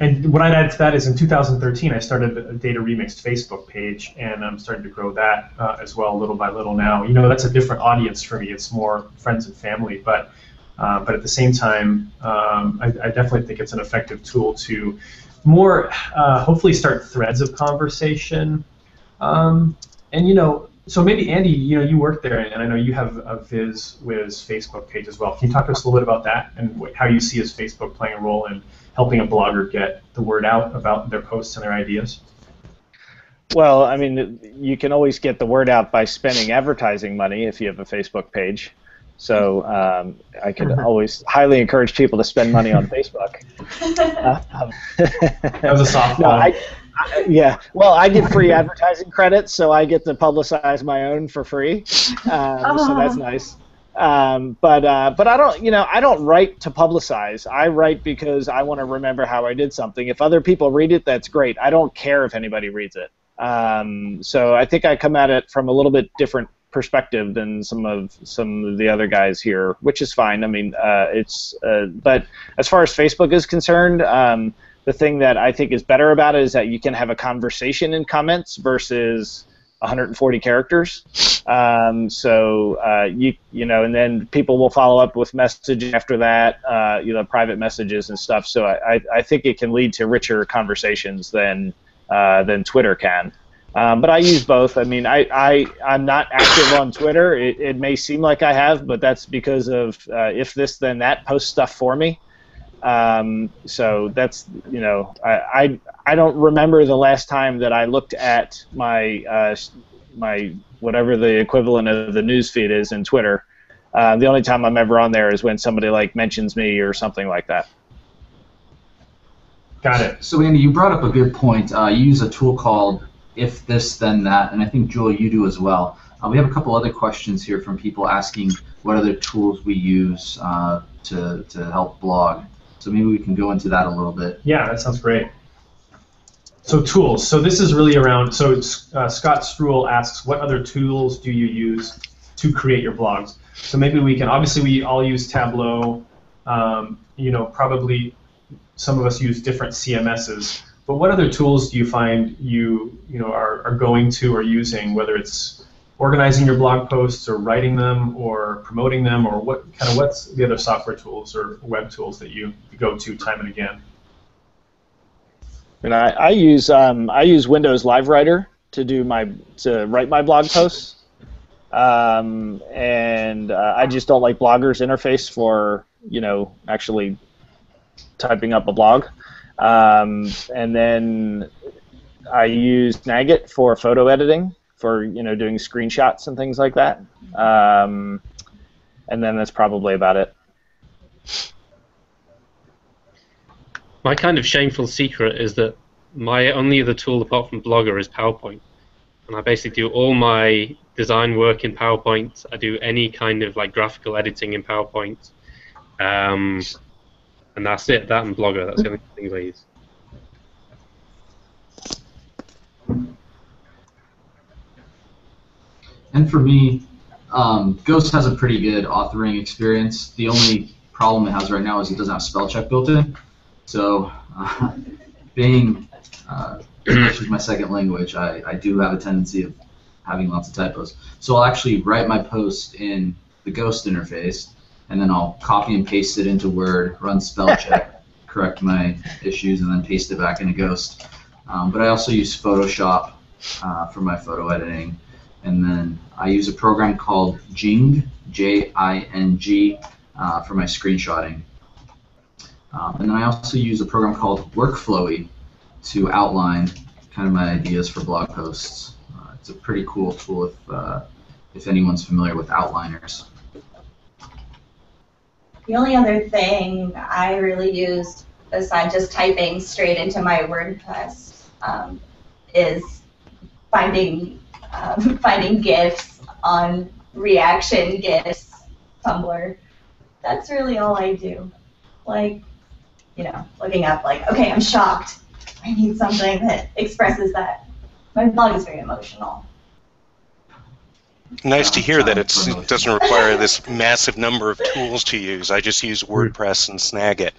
And what I'd add to that is in two thousand thirteen, I started a Data Remixed Facebook page, and I'm starting to grow that uh, as well, little by little now. You know, that's a different audience for me. It's more friends and family, but uh, but at the same time, um, I, I definitely think it's an effective tool to more uh, hopefully start threads of conversation. Um, and you know, so maybe Andy, you know, you work there, and I know you have a VizWiz Facebook page as well. Can you talk to us a little bit about that and what, how you see as Facebook playing a role in helping a blogger get the word out about their posts and their ideas? Well, I mean, you can always get the word out by spending advertising money if you have a Facebook page. So um, I could always highly encourage people to spend money on Facebook. Um, that was a softball. No, I, I, yeah. Well, I get free advertising credits, so I get to publicize my own for free. Um, so that's nice. Um, but uh, but I don't, you know, I don't write to publicize. I write because I want to remember how I did something. If other people read it, that's great. I don't care if anybody reads it. Um, so I think I come at it from a little bit different perspective than some of some of the other guys here, which is fine. I mean, uh, it's uh, but as far as Facebook is concerned, um, the thing that I think is better about it is that you can have a conversation in comments versus one hundred forty characters. Um, so uh, you you know, and then people will follow up with messaging after that, uh, you know, private messages and stuff. So I, I, I think it can lead to richer conversations than uh, than Twitter can. Um, but I use both. I mean, I, I I'm not active on Twitter. It, it may seem like I have, but that's because of uh, if this then that posts stuff for me. Um, so that's, you know, I, I I don't remember the last time that I looked at my uh, my whatever the equivalent of the news feed is in Twitter. Uh, the only time I'm ever on there is when somebody like mentions me or something like that. Got it. So Andy, you brought up a good point. Uh, you use a tool called If This Then That, and I think Jewel, you do as well. Uh, we have a couple other questions here from people asking what other tools we use uh, to to help blog. So maybe we can go into that a little bit. Yeah, that sounds great. So tools. So this is really around, so uh, Scott Struhl asks, what other tools do you use to create your blogs? So maybe we can, obviously we all use Tableau. Um, you know, probably some of us use different C M Ss. But what other tools do you find you, you know, are, are going to or using, whether it's organizing your blog posts or writing them or promoting them, or what kind of what's the other software tools or web tools that you go to time and again? And I, I use um, I use Windows LiveWriter to do my to write my blog posts, um, and uh, I just don't like Blogger's interface for you know actually typing up a blog, um, and then I use Snagit for photo editing, for you know doing screenshots and things like that, um, and then that's probably about it. My kind of shameful secret is that my only other tool apart from Blogger is PowerPoint, and I basically do all my design work in PowerPoint. I do any kind of like graphical editing in PowerPoint, um, and that's it. That and Blogger. That's the only things I use. And for me, um, Ghost has a pretty good authoring experience. The only problem it has right now is it doesn't have spell check built in. So uh, being uh, English is my second language, I, I do have a tendency of having lots of typos. So I'll actually write my post in the Ghost interface, and then I'll copy and paste it into Word, run spell check, correct my issues, and then paste it back into Ghost. Um, but I also use Photoshop uh, for my photo editing. And then I use a program called Jing, J I N G, uh, for my screenshotting. Um, and then I also use a program called Workflowy to outline kind of my ideas for blog posts. Uh, it's a pretty cool tool if, uh, if anyone's familiar with outliners. The only other thing I really used, besides just typing straight into my WordPress, um, is finding um, finding GIFs on Reaction GIFs Tumblr. That's really all I do. Like, you know, looking up like, okay, I'm shocked. I need something that expresses that. My blog is very emotional. Nice to hear that it's, it doesn't require this massive number of tools to use. I just use WordPress and Snagit,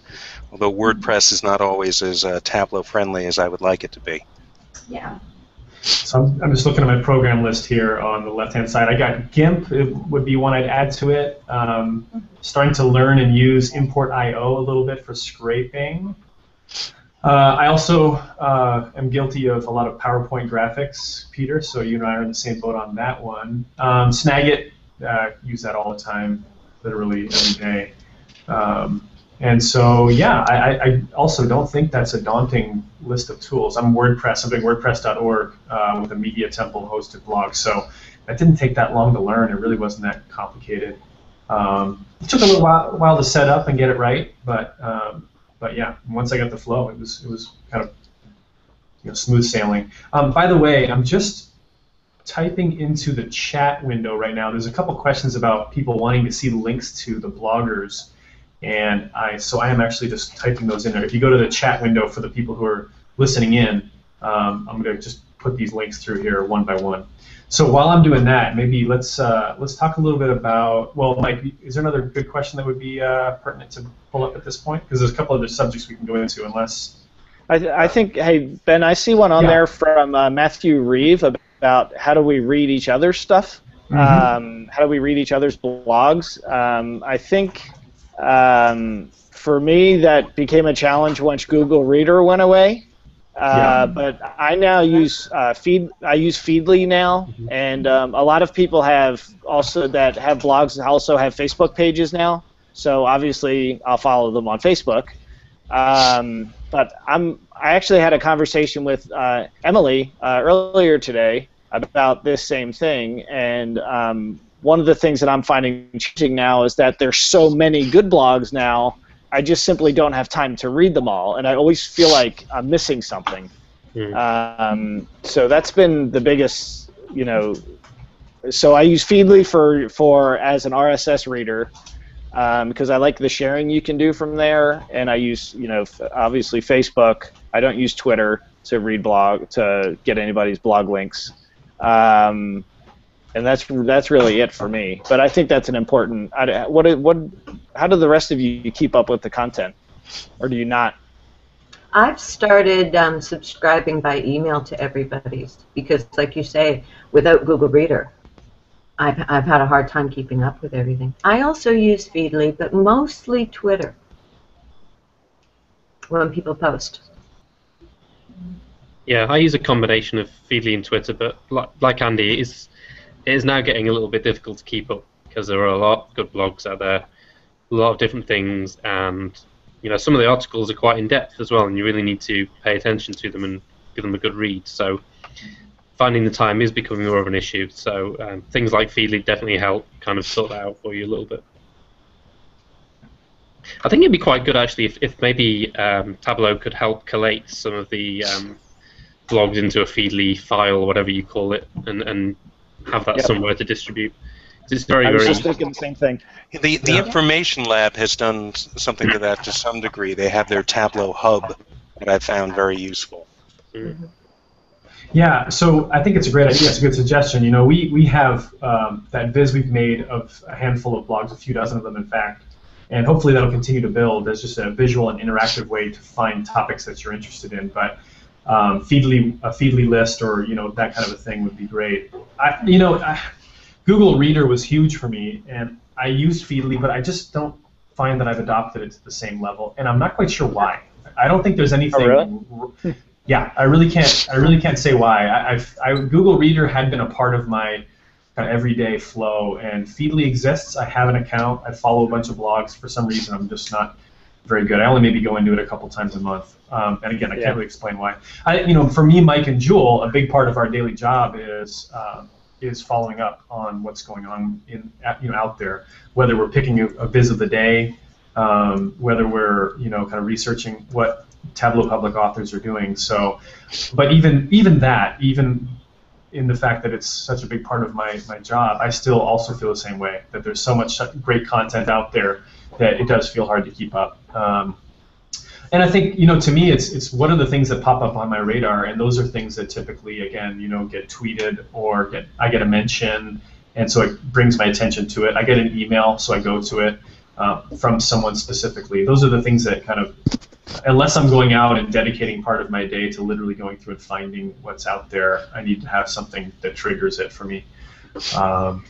although WordPress is not always as uh, Tableau friendly as I would like it to be. Yeah. So I'm, I'm just looking at my program list here on the left-hand side. I got GIMP, it would be one I'd add to it. Um, starting to learn and use import dot I O a little bit for scraping. Uh, I also uh, am guilty of a lot of PowerPoint graphics, Peter, so you and I are in the same boat on that one. Um, Snagit, uh, use that all the time, literally every day. Um, and so, yeah, I, I also don't think that's a daunting list of tools. I'm WordPress, I'm doing WordPress dot org uh, with a Media Temple hosted blog, so that didn't take that long to learn. It really wasn't that complicated. Um, it took a little while, while to set up and get it right, but... Um, But yeah, once I got the flow, it was it was kind of you know, smooth sailing. Um, by the way, I'm just typing into the chat window right now. There's a couple questions about people wanting to see links to the bloggers, and I so I am actually just typing those in there. If you go to the chat window for the people who are listening in, um, I'm going to just put these links through here one by one. So while I'm doing that, maybe let's uh, let's talk a little bit about. Well, Mike, is there another good question that would be uh, pertinent to pull up at this point? Because there's a couple other subjects we can go into, unless. I, th I think. Hey Ben, I see one on yeah. there from uh, Matthew Reeve about how do we read each other's stuff? Mm-hmm. um, how do we read each other's blogs? Um, I think um, for me that became a challenge once Google Reader went away. Uh, yeah. But I now use uh, feed. I use Feedly now, mm-hmm. and um, a lot of people have also that have blogs and also have Facebook pages now. So obviously, I'll follow them on Facebook. Um, but I'm. I actually had a conversation with uh, Emily uh, earlier today about this same thing, and um, one of the things that I'm finding changing now is that there's so many good blogs now. I just simply don't have time to read them all, and I always feel like I'm missing something. Mm. Um, so that's been the biggest, you know. So I use Feedly for for as an R S S reader because um, I like the sharing you can do from there, and I use, you know, obviously Facebook. I don't use Twitter to read blog to get anybody's blog links, um, and that's that's really it for me. But I think that's an important. I, what what. How do the rest of you keep up with the content, or do you not? I've started um, subscribing by email to everybody's because, like you say, without Google Reader, I've, I've had a hard time keeping up with everything. I also use Feedly, but mostly Twitter when people post. Yeah, I use a combination of Feedly and Twitter, but like, like Andy, it is, it is now getting a little bit difficult to keep up because there are a lot of good blogs out there. A lot of different things, and you know some of the articles are quite in depth as well, and you really need to pay attention to them and give them a good read. So finding the time is becoming more of an issue. So um, things like Feedly definitely help kind of sort that out for you a little bit. I think it'd be quite good actually if, if maybe um, Tableau could help collate some of the um, blogs into a Feedly file or whatever you call it, and and have that yep. somewhere to distribute. It's very, I was very just thinking the same thing. The, the yeah. Information Lab has done something to that to some degree. They have their Tableau Hub that I found very useful. Mm-hmm. Yeah, so I think it's a great idea. It's a good suggestion. You know, we, we have um, that viz we've made of a handful of blogs, a few dozen of them, in fact, and hopefully that'll continue to build. There's just a visual and interactive way to find topics that you're interested in, but um, Feedly, a Feedly list or, you know, that kind of a thing would be great. I, you know, I... Google Reader was huge for me, and I use Feedly, but I just don't find that I've adopted it to the same level, and I'm not quite sure why. I don't think there's anything. Oh, really? Yeah, I really can't. I really can't say why. I, I've, I Google Reader had been a part of my kind of everyday flow, and Feedly exists. I have an account. I follow a bunch of blogs. For some reason, I'm just not very good. I only maybe go into it a couple times a month, um, and again, I yeah. can't really explain why. I, you know, for me, Mike and Jewel, a big part of our daily job is. Um, is following up on what's going on in you know out there, whether we're picking a, a viz of the day, um, whether we're you know kind of researching what Tableau Public authors are doing. So, but even even that, even in the fact that it's such a big part of my my job, I still also feel the same way, that there's so much great content out there that it does feel hard to keep up. Um, And I think, you know, to me, it's it's what are the things that pop up on my radar, and those are things that typically, again, you know, get tweeted or get I get a mention, and so it brings my attention to it. I get an email, so I go to it uh, from someone specifically. Those are the things that kind of, unless I'm going out and dedicating part of my day to literally going through and finding what's out there, I need to have something that triggers it for me. Um,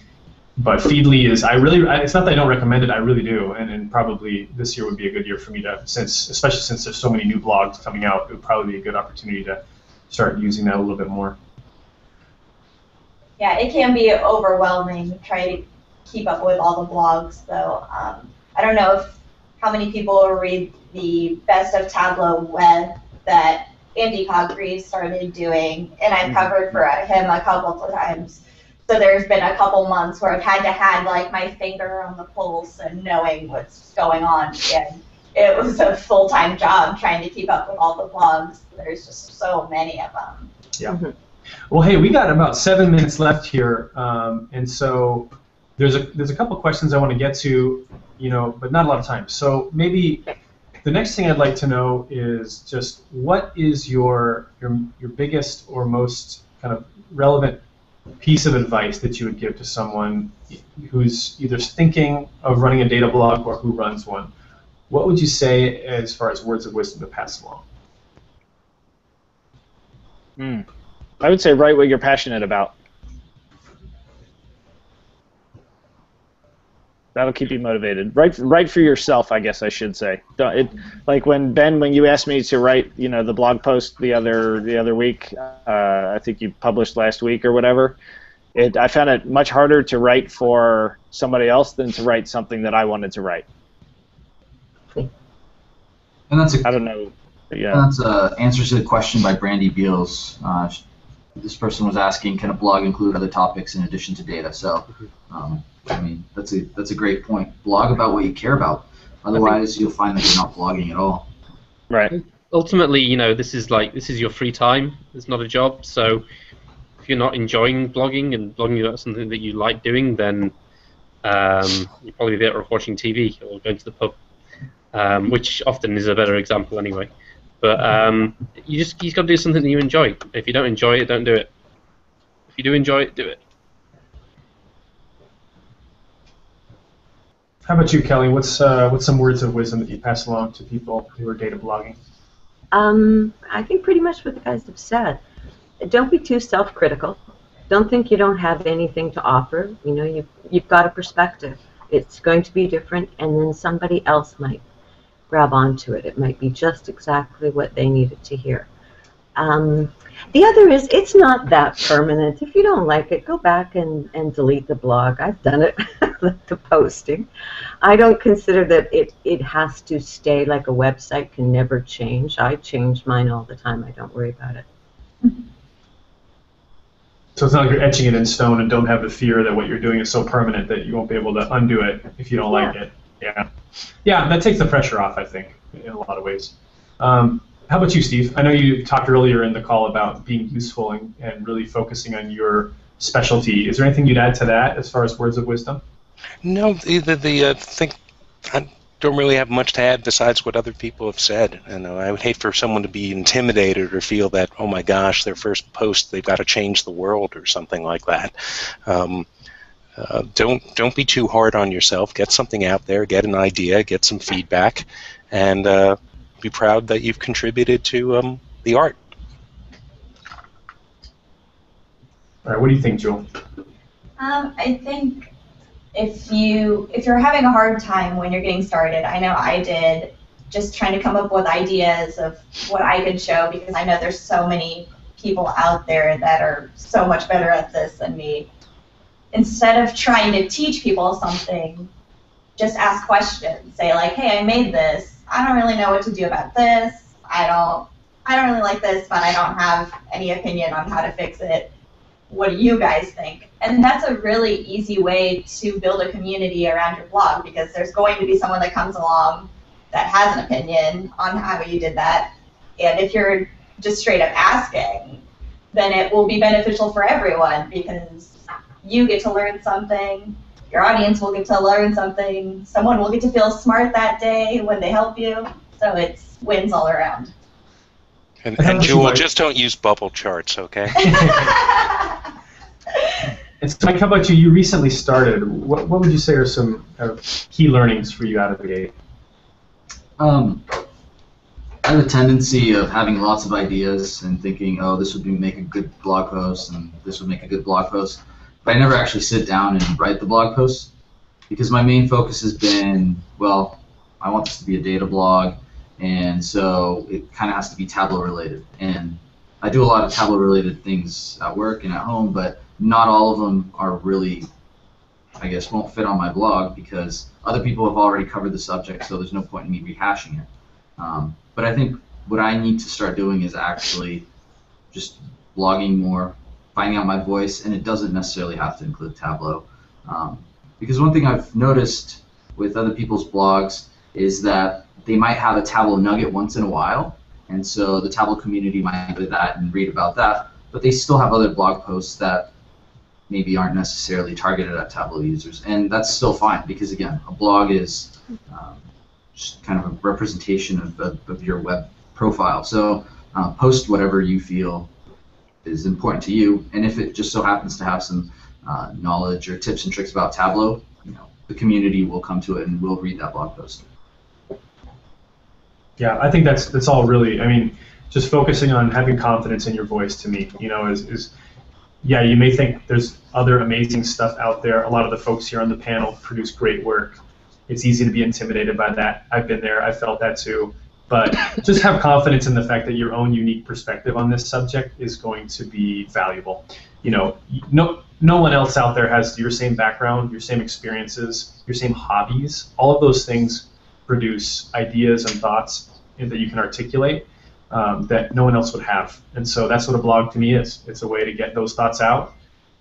But Feedly is, I really, it's not that I don't recommend it, I really do, and, and probably this year would be a good year for me to, since, especially since there's so many new blogs coming out, it would probably be a good opportunity to start using that a little bit more. Yeah, it can be overwhelming trying to keep up with all the blogs, though. Um, I don't know if how many people read the Best of Tableau Web that Andy Kriebel started doing, and I've covered for him a couple of times. So there's been a couple months where I've had to have like my finger on the pulse and knowing what's going on, and it was a full-time job trying to keep up with all the blogs. There's just so many of them. Yeah. Mm-hmm. Well, hey, we got about seven minutes left here, um, and so there's a there's a couple questions I want to get to, you know, but not a lot of time. So maybe the next thing I'd like to know is just what is your your your biggest or most kind of relevant piece of advice that you would give to someone who's either thinking of running a data blog or who runs one? What would you say as far as words of wisdom to pass along? Hmm. I would say write what you're passionate about. That'll keep you motivated. Write, write for yourself, I guess I should say. It, like when Ben, when you asked me to write, you know, the blog post the other the other week, uh, I think you published last week or whatever. It, I found it much harder to write for somebody else than to write something that I wanted to write. Cool. And that's a, I don't know. Yeah. That's an answer to the question by Brandy Beals. Uh, this person was asking, can a blog include other topics in addition to data? So. Um, I mean, that's a that's a great point. Blog about what you care about. Otherwise, you'll find that you're not blogging at all. Right. Ultimately, you know, this is like this is your free time. It's not a job. So, if you're not enjoying blogging and blogging about something that you like doing, then um, you're probably better off watching T V or going to the pub, um, which often is a better example anyway. But um, you just you've got to do something that you enjoy. If you don't enjoy it, don't do it. If you do enjoy it, do it. How about you, Kelly? What's uh, what's some words of wisdom that you pass along to people who are data blogging? Um, I think pretty much what the guys have said. Don't be too self-critical. Don't think you don't have anything to offer. You know, you've, you've got a perspective. It's going to be different, and then somebody else might grab onto it. It might be just exactly what they needed to hear. Um, the other is, it's not that permanent. If you don't like it, go back and, and delete the blog. I've done it, the posting. I don't consider that it, it has to stay, like a website can never change. I change mine all the time. I don't worry about it. So it's not like you're etching it in stone and don't have the fear that what you're doing is so permanent that you won't be able to undo it if you don't yeah. like it. Yeah. Yeah, that takes the pressure off, I think, in a lot of ways. Um, How about you, Steve? I know you talked earlier in the call about being useful and, and really focusing on your specialty. Is there anything you'd add to that as far as words of wisdom? No, either the uh, thing, I don't really have much to add besides what other people have said. And I would hate for someone to be intimidated or feel that, oh my gosh, their first post, they've got to change the world or something like that. Um, uh, don't don't be too hard on yourself. Get something out there. Get an idea. Get some feedback, and uh, be proud that you've contributed to um, the art. All right, what do you think, Jewel? Um, I think if you if you're having a hard time when you're getting started, I know I did, just trying to come up with ideas of what I could show, because I know there's so many people out there that are so much better at this than me. Instead of trying to teach people something, just ask questions. Say like, hey, I made this. I don't really know what to do about this. I don't I don't really like this, but I don't have any opinion on how to fix it. What do you guys think? And that's a really easy way to build a community around your blog, because there's going to be someone that comes along that has an opinion on how you did that. And if you're just straight up asking, then it will be beneficial for everyone, because you get to learn something. Your audience will get to learn something. Someone will get to feel smart that day when they help you. So so it's wins all around. And, and Jewel, just don't use bubble charts, okay? And so, Mike, how about you? You recently started. What, what would you say are some kind of key learnings for you out of the gate? Um, I have a tendency of having lots of ideas and thinking, oh, this would be, make a good blog post, and this would make a good blog post. But I never actually sit down and write the blog post, because my main focus has been, well, I want this to be a data blog, and so it kind of has to be Tableau related. And I do a lot of Tableau related things at work and at home, but not all of them are really, I guess, won't fit on my blog because other people have already covered the subject, so there's no point in me rehashing it. Um, but I think what I need to start doing is actually just blogging more, finding out my voice, and it doesn't necessarily have to include Tableau. Um, because one thing I've noticed with other people's blogs is that they might have a Tableau nugget once in a while, and so the Tableau community might do that and read about that, but they still have other blog posts that maybe aren't necessarily targeted at Tableau users, and that's still fine because, again, a blog is um, just kind of a representation of, of, of your web profile. So uh, post whatever you feel is important to you, and if it just so happens to have some uh, knowledge or tips and tricks about Tableau, you know, the community will come to it and will read that blog post. Yeah, I think that's that's all really. I mean, just focusing on having confidence in your voice, to me, you know, is is. Yeah, you may think there's other amazing stuff out there. A lot of the folks here on the panel produce great work. It's easy to be intimidated by that. I've been there. I felt that too. But just have confidence in the fact that your own unique perspective on this subject is going to be valuable. You know, no, no one else out there has your same background, your same experiences, your same hobbies. All of those things produce ideas and thoughts that you can articulate. Um, that no one else would have, and so that's what a blog to me is. It's a way to get those thoughts out,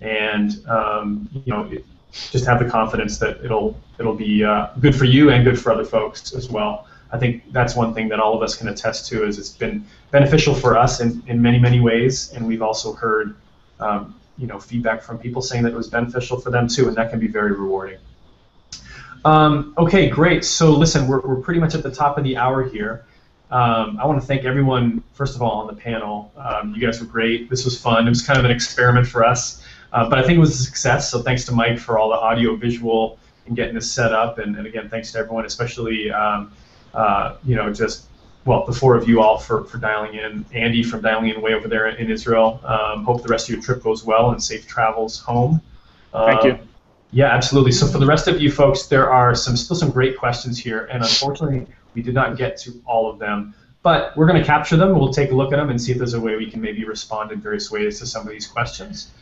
and um, you know, it, just have the confidence that it'll it'll be uh, good for you and good for other folks as well. I think that's one thing that all of us can attest to is it's been beneficial for us in, in many many ways, and we've also heard um, you know, feedback from people saying that it was beneficial for them too, and that can be very rewarding. Um, okay, great. So listen, we're we're pretty much at the top of the hour here. Um, I want to thank everyone, first of all, on the panel. Um, you guys were great. This was fun. It was kind of an experiment for us, uh, but I think it was a success, so thanks to Mike for all the audio visual and getting this set up, and, and again, thanks to everyone, especially, um, uh, you know, just, well, the four of you all for, for dialing in. Andy from dialing in way over there in Israel. Um, hope the rest of your trip goes well and safe travels home. Um, thank you. Yeah, absolutely. So for the rest of you folks, there are some still some great questions here, and unfortunately, we did not get to all of them, but we're going to capture them. We'll take a look at them and see if there's a way we can maybe respond in various ways to some of these questions.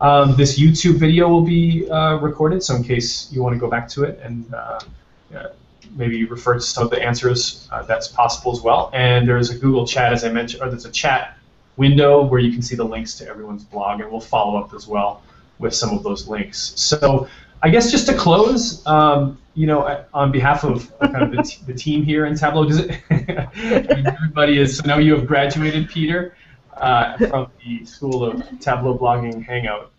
Um, this YouTube video will be uh, recorded, so in case you want to go back to it and uh, uh, maybe refer to some of the answers, uh, that's possible as well. And there's a Google chat, as I mentioned, or there's a chat window where you can see the links to everyone's blog, and we'll follow up as well with some of those links. So I guess just to close, um, you know, on behalf of kind of the, t the team here in Tableau, does it I mean, everybody is, so now you have graduated, Peter, uh, from the School of Tableau Blogging Hangout.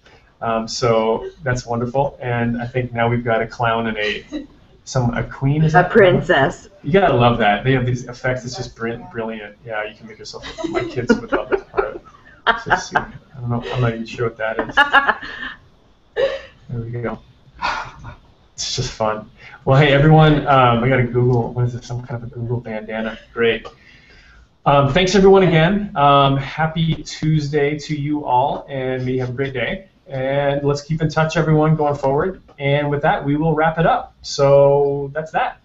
Um, so that's wonderful, and I think now we've got a clown and a some a queen. Is a that princess. Clown? You gotta love that. They have these effects. It's just brilliant. Yeah, you can make yourself. My kids would love that part. So I don't know. I'm not even sure what that is. There we go. It's just fun. Well, hey, everyone, um, I got a Google, what is this, some kind of a Google bandana. Great. Um, thanks, everyone, again. Um, happy Tuesday to you all, and may you have a great day. And let's keep in touch, everyone, going forward. And with that, we will wrap it up. So that's that.